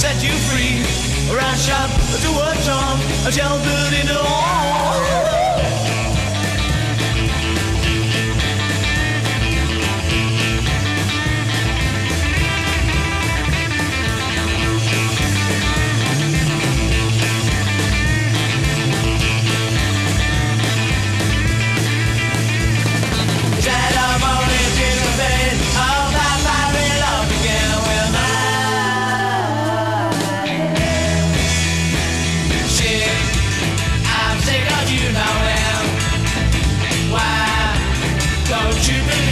set you free. Rash up to a charm, a sheltered in a wall. You